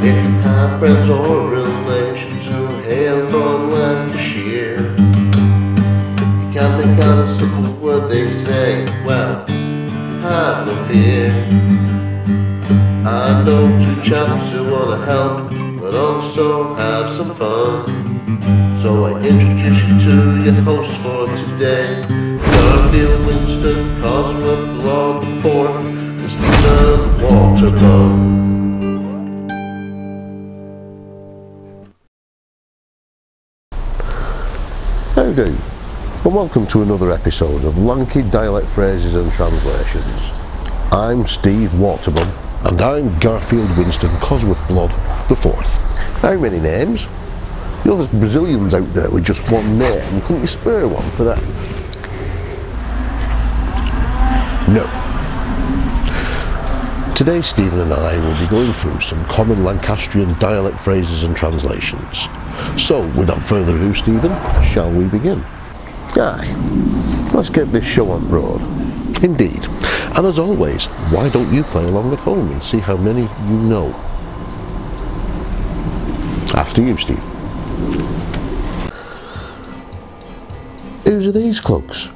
didn't have friends or relations who hail from Lancashire. You can't make out a single word they say, well, have no fear. I know two chaps who want to help, but also have some fun. So I introduce you to your host for today, Garfield Winston Cosworth, Lord the Fourth, and Stephen Waterbone. Howdy, and welcome to another episode of Lanky Dialect Phrases and Translations. I'm Steve Waterbone, and I'm Garfield Winston Cosworth Blood the Fourth. How many names? You know, there's Brazilians out there with just one name. Couldn't you spare one for that? No. Today, Stephen and I will be going through some common Lancastrian dialect phrases and translations. So, without further ado, Stephen, shall we begin? Aye, let's get this show on road. Indeed. And as always, why don't you play along at home and see how many you know? After you, Steve. Whose are these clogs?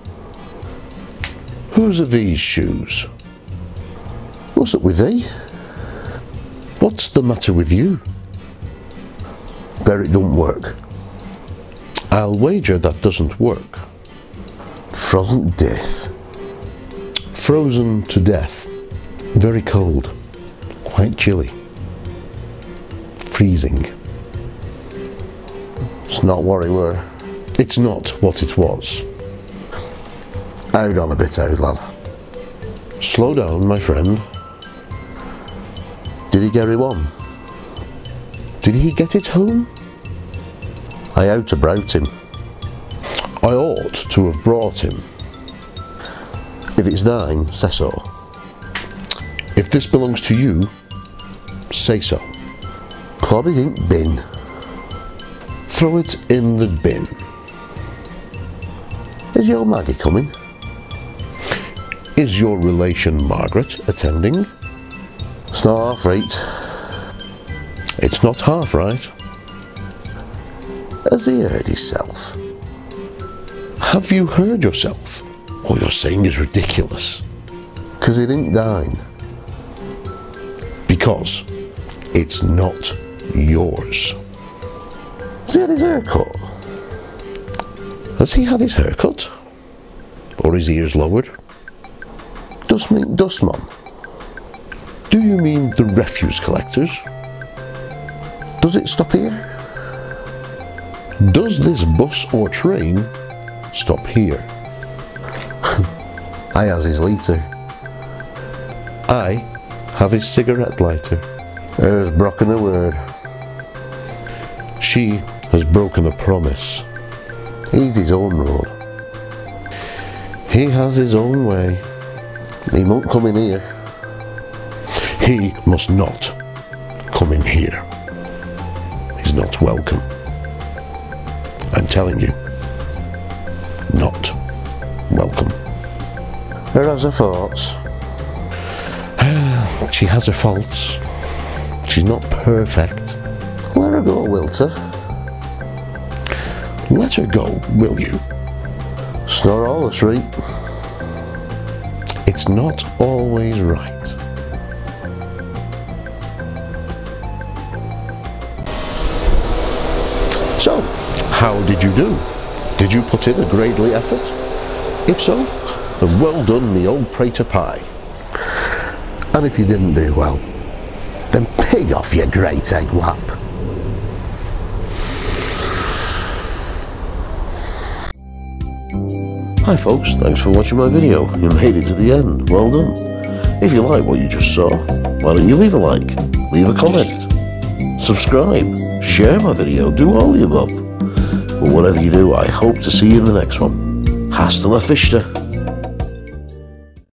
Whose are these shoes? What's up with thee? What's the matter with you? Bear it don't work. I'll wager that doesn't work. Frozen death. Frozen to death. Very cold. Quite chilly. Freezing. It's not what it were. It's not what it was. Hold on a bit, old lad. Slow down, my friend. Did he get it on? Did he get it home? I out about him. I ought to have brought him. If it's thine, say so. If this belongs to you, say so. Clod it in bin. Throw it in the bin. Is your Maggie coming? Is your relation Margaret attending? It's not half right. It's not half right. Has he heard himself? Have you heard yourself? What you're saying is ridiculous. Because he didn't dine. Because it's not yours. Has he had his haircut? Has he had his haircut? Or his ears lowered? Dustman, dustman. Do you mean the refuse collectors? Does it stop here? Does this bus or train stop here? I has his lighter. I have his cigarette lighter. Her's broken a word. She has broken a promise. He's his own road. He has his own way. He won't come in here. He must not come in here. Not welcome. I'm telling you, not welcome. Her has her faults. She has her faults. She's not perfect. Let her go, wilt her? Let her go, will you? It's not always right. It's not always right. So, how did you do? Did you put in a gradely effort? If so, then well done me old prater pie. And if you didn't do well, then pig off your great egg whap. Hi folks, thanks for watching my video. You made it to the end, well done. If you like what you just saw, why don't you leave a like, leave a comment, subscribe, share my video, do all the above. But whatever you do, I hope to see you in the next one. Hasta la Fishsta.